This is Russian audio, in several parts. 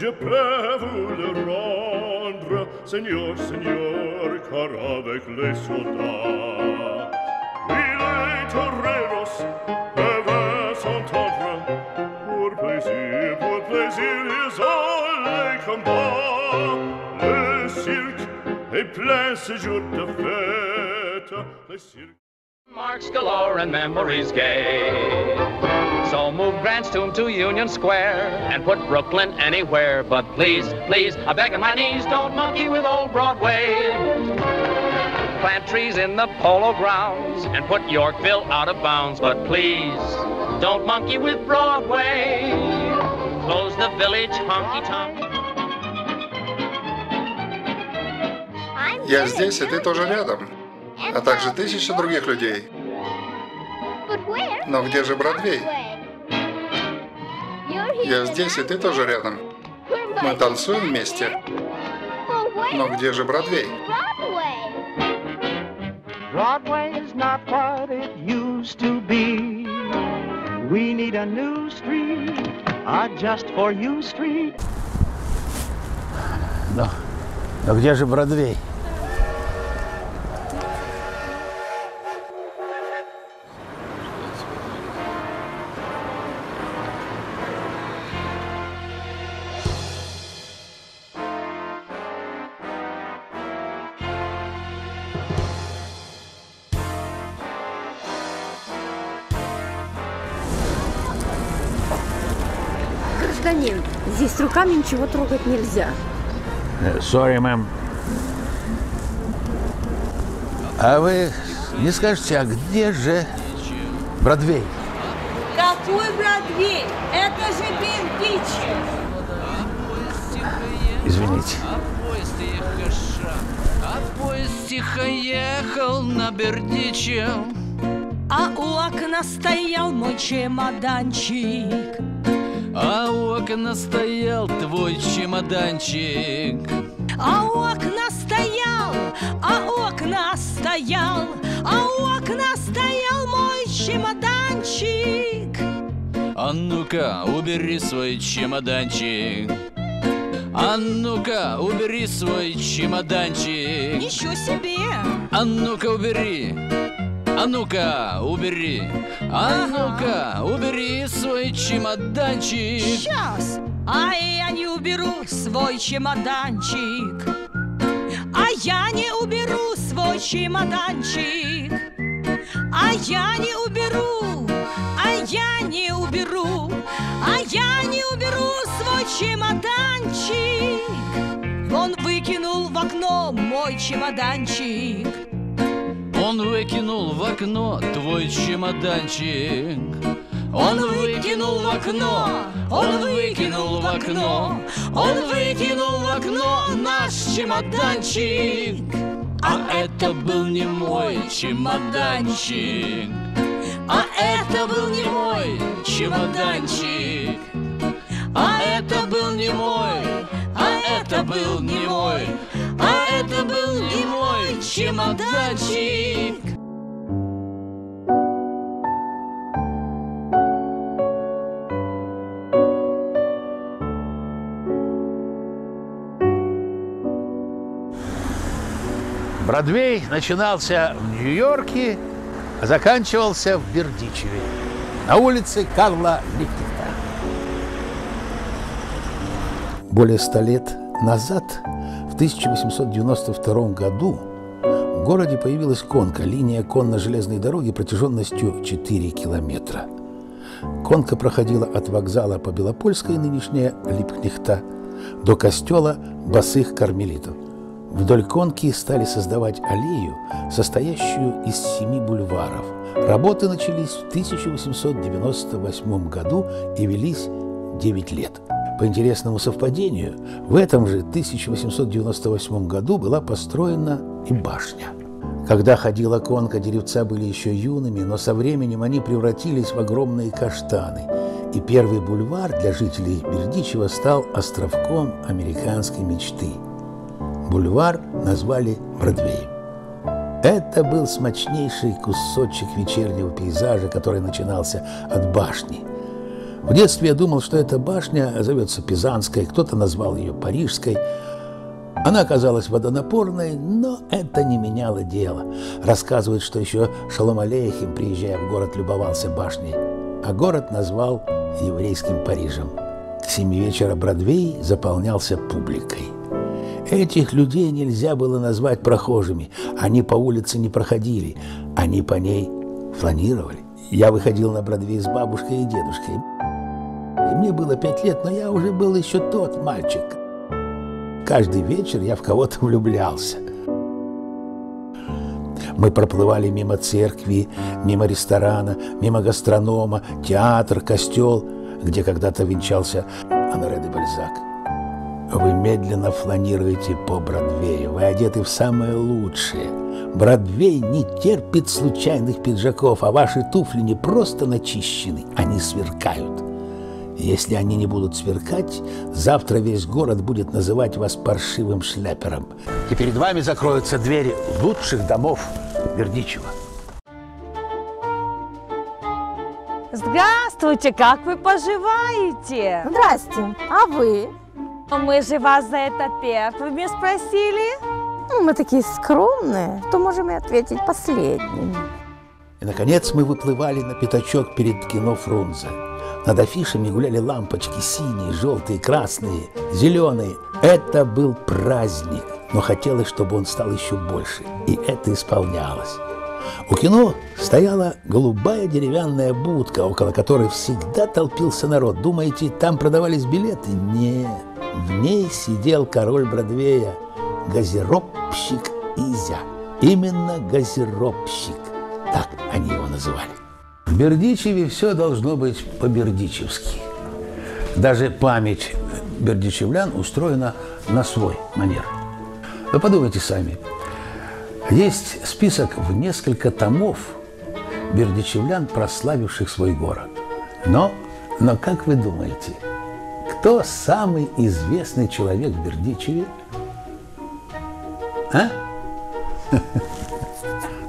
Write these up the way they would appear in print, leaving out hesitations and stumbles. je peux vous le rendre, Seigneur, Seigneur, car avec les soldats, oui, les toreros peuvent s'entendre, pour plaisir, ils ont les combats, le cirque est plein ce jour de fête, le cirque. Marks galore and memories gay. So move Grant's tomb to Union Square and put Brooklyn anywhere. But please, please, I beg on my knees, don't monkey with old Broadway. Plant trees in the polo grounds and put Yorkville out of bounds. But please, don't monkey with Broadway. Close the village honky-tonk. Я здесь, и ты тоже рядом. А также тысячи других людей. Но где же Бродвей? Я здесь, и ты тоже рядом. Мы танцуем вместе. Но где же Бродвей? Но где же Бродвей? Здесь руками ничего трогать нельзя. Sorry, ma'am. А вы не скажете, а где же Бродвей? Какой Бродвей? Это же Бен-Бич. Извините. А поезд тихо ехал на Бердиче. А у окна стоял мой чемоданчик. А у окна стоял твой чемоданчик. А у окна стоял, а у окна стоял, а у окна стоял мой чемоданчик. А ну-ка, убери свой чемоданчик. А ну-ка, убери свой чемоданчик. Ничего себе! А ну-ка, убери. А ну-ка, убери. А ну-ка, убери свой чемоданчик. Сейчас. А я не уберу свой чемоданчик. А я не уберу свой чемоданчик. А я не уберу. А я не уберу. А я не уберу свой чемоданчик. Он выкинул в окно мой чемоданчик. Он выкинул в окно твой чемоданчик. Он выкинул в окно, он выкинул в окно, он выкинул в окно наш чемоданчик. А это был не мой чемоданчик. А это был не мой чемоданчик. А это был не мой, а это был не мой. А это был не мой чемоданчик. Бродвей начинался в Нью-Йорке, а заканчивался в Бердичеве, на улице Карла Липкнехта. Более 100 лет назад, в 1892 году, в городе появилась Конка, линия конно-железной дороги протяженностью 4 километра. Конка проходила от вокзала по Белопольской, нынешняя Липкнехта, до костела босых кармелитов. Вдоль Конки стали создавать аллею, состоящую из 7 бульваров. Работы начались в 1898 году и велись 9 лет. По интересному совпадению, в этом же 1898 году была построена и башня. Когда ходила Конка, деревца были еще юными, но со временем они превратились в огромные каштаны, и первый бульвар для жителей Бердичева стал островком американской мечты. Бульвар назвали Бродвеем. Это был смачнейший кусочек вечернего пейзажа, который начинался от башни. В детстве я думал, что эта башня зовется Пизанской, кто-то назвал ее Парижской. Она оказалась водонапорной, но это не меняло дело. Рассказывают, что еще Шалом-Алейхем, приезжая в город, любовался башней, а город назвал еврейским Парижем. К 7 вечера Бродвей заполнялся публикой. Этих людей нельзя было назвать прохожими. Они по улице не проходили, они по ней фланировали. Я выходил на Бродвей с бабушкой и дедушкой. И мне было 5 лет, но я уже был еще тот мальчик. Каждый вечер я в кого-то влюблялся. Мы проплывали мимо церкви, мимо ресторана, мимо гастронома, театр, костел, где когда-то венчался Андре де Бальзак. Вы медленно фланируете по Бродвею, вы одеты в самое лучшее. Бродвей не терпит случайных пиджаков, а ваши туфли не просто начищены, они сверкают. Если они не будут сверкать, завтра весь город будет называть вас паршивым шляпером. И перед вами закроются двери лучших домов Бердичева. Здравствуйте, как вы поживаете? Здрасте, а вы? Мы же вас за это первыми спросили. Ну, мы такие скромные, то можем и ответить последним. И, наконец, мы выплывали на пятачок перед кино Фрунзе. Над афишами гуляли лампочки синие, желтые, красные, зеленые. Это был праздник, но хотелось, чтобы он стал еще больше. И это исполнялось. У кино стояла голубая деревянная будка, около которой всегда толпился народ. Думаете, там продавались билеты? Нет. В ней сидел король Бродвея, газировщик Изя. Именно газировщик. Так они его называли. В Бердичеве все должно быть по-бердичевски. Даже память бердичевлян устроена на свой манер. Вы подумайте сами. Есть список в несколько томов бердичевлян, прославивших свой город. Но как вы думаете, кто самый известный человек в Бердичеве? А?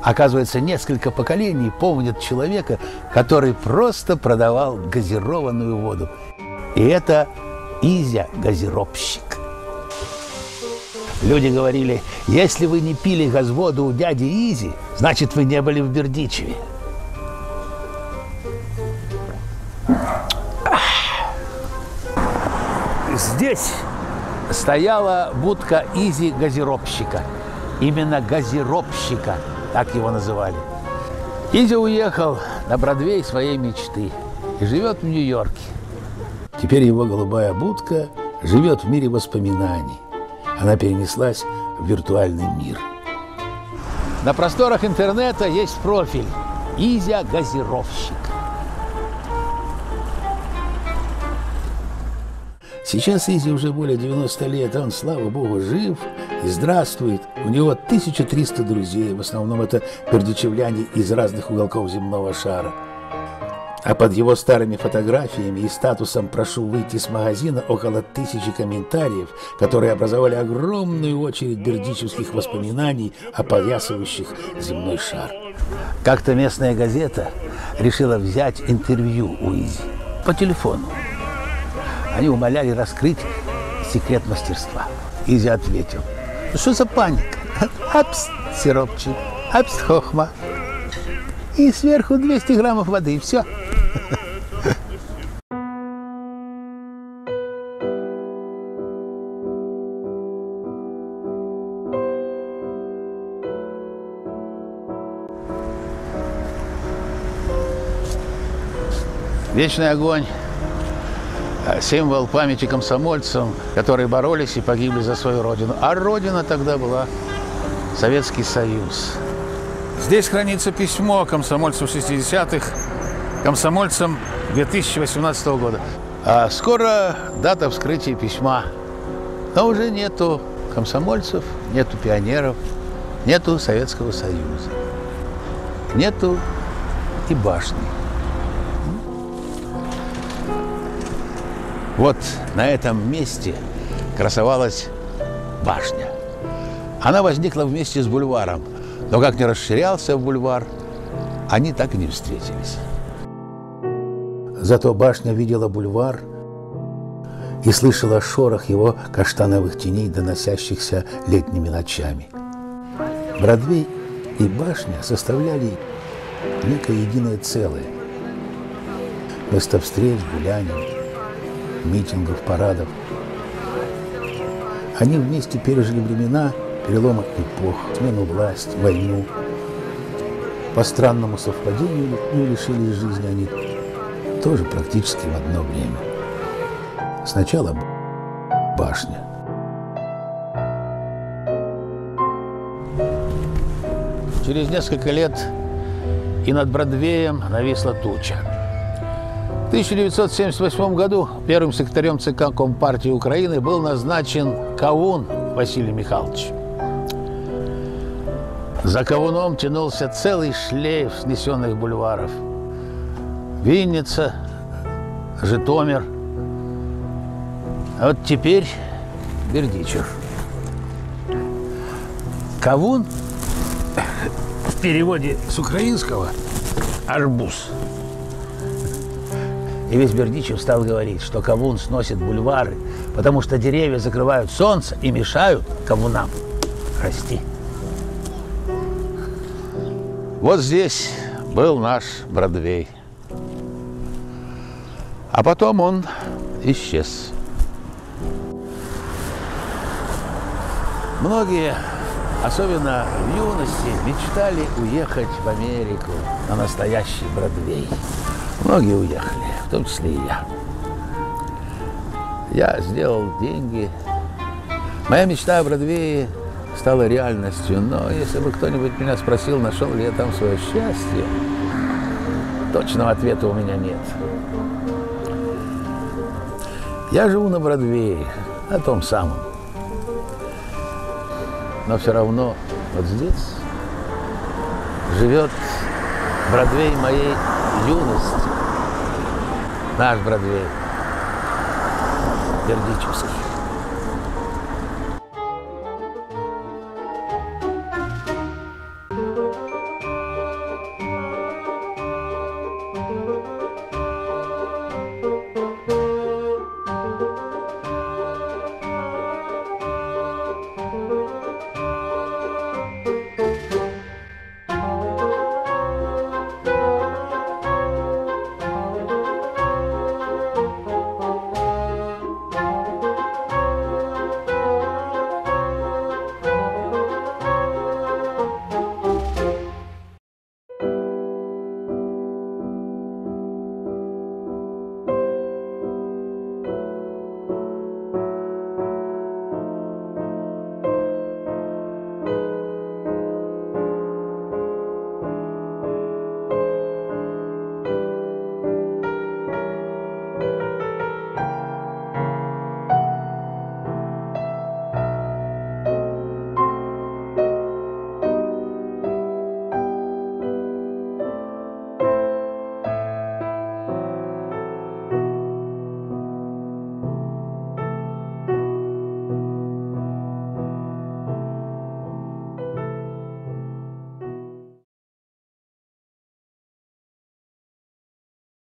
Оказывается, несколько поколений помнят человека, который просто продавал газированную воду. И это Изя газировщик. Люди говорили, если вы не пили газводу у дяди Изи, значит, вы не были в Бердичеве. Здесь стояла будка Изи газировщика. Именно газировщика. Так его называли. Изя уехал на Бродвей своей мечты и живет в Нью-Йорке. Теперь его голубая будка живет в мире воспоминаний. Она перенеслась в виртуальный мир. На просторах интернета есть профиль «Изя газировщик». Сейчас Изе уже более 90 лет, а он, слава богу, жив и здравствует. У него 1300 друзей, в основном это бердичевляне из разных уголков земного шара. А под его старыми фотографиями и статусом «Прошу выйти с магазина» около 1000 комментариев, которые образовали огромную очередь бердичевских воспоминаний, опоясывающих земной шар. Как-то местная газета решила взять интервью у Изи по телефону. Они умоляли раскрыть секрет мастерства. Изя ответил, что за паника? Апс сиропчик, апс хохма. И сверху 200 граммов воды, и все. Вечный огонь. Символ памяти комсомольцам, которые боролись и погибли за свою родину. А родина тогда была Советский Союз. Здесь хранится письмо комсомольцам 60-х, комсомольцам 2018 года. А скоро дата вскрытия письма. Но уже нету комсомольцев, нету пионеров, нету Советского Союза. Нету и башни. Вот на этом месте красовалась башня. Она возникла вместе с бульваром, но как не расширялся бульвар, они так и не встретились. Зато башня видела бульвар и слышала шорох его каштановых теней, доносящихся летними ночами. Бродвей и башня составляли некое единое целое. Место встреч, гуляний, митингов, парадов. Они вместе пережили времена, переломы эпох, смену власти, войну. По странному совпадению лишились жизни они тоже практически в одно время. Сначала башня. Через несколько лет и над Бродвеем нависла туча. В 1978 году первым секретарем ЦК Компартии Украины был назначен Кавун Василий Михайлович. За Кавуном тянулся целый шлейф снесенных бульваров. Винница, Житомир. А вот теперь Бердичев. Кавун в переводе с украинского «арбуз». И весь Бердичев стал говорить, что Кавун сносит бульвары, потому что деревья закрывают солнце и мешают Кавунам расти. Вот здесь был наш Бродвей. А потом он исчез. Многие, особенно в юности, мечтали уехать в Америку на настоящий Бродвей. Многие уехали, в том числе и я. Я сделал деньги. Моя мечта о Бродвее стала реальностью, но если бы кто-нибудь меня спросил, нашел ли я там свое счастье, точного ответа у меня нет. Я живу на Бродвее, на том самом. Но все равно вот здесь живет Бродвей моей юности. Наш Бродвей, бердичевский.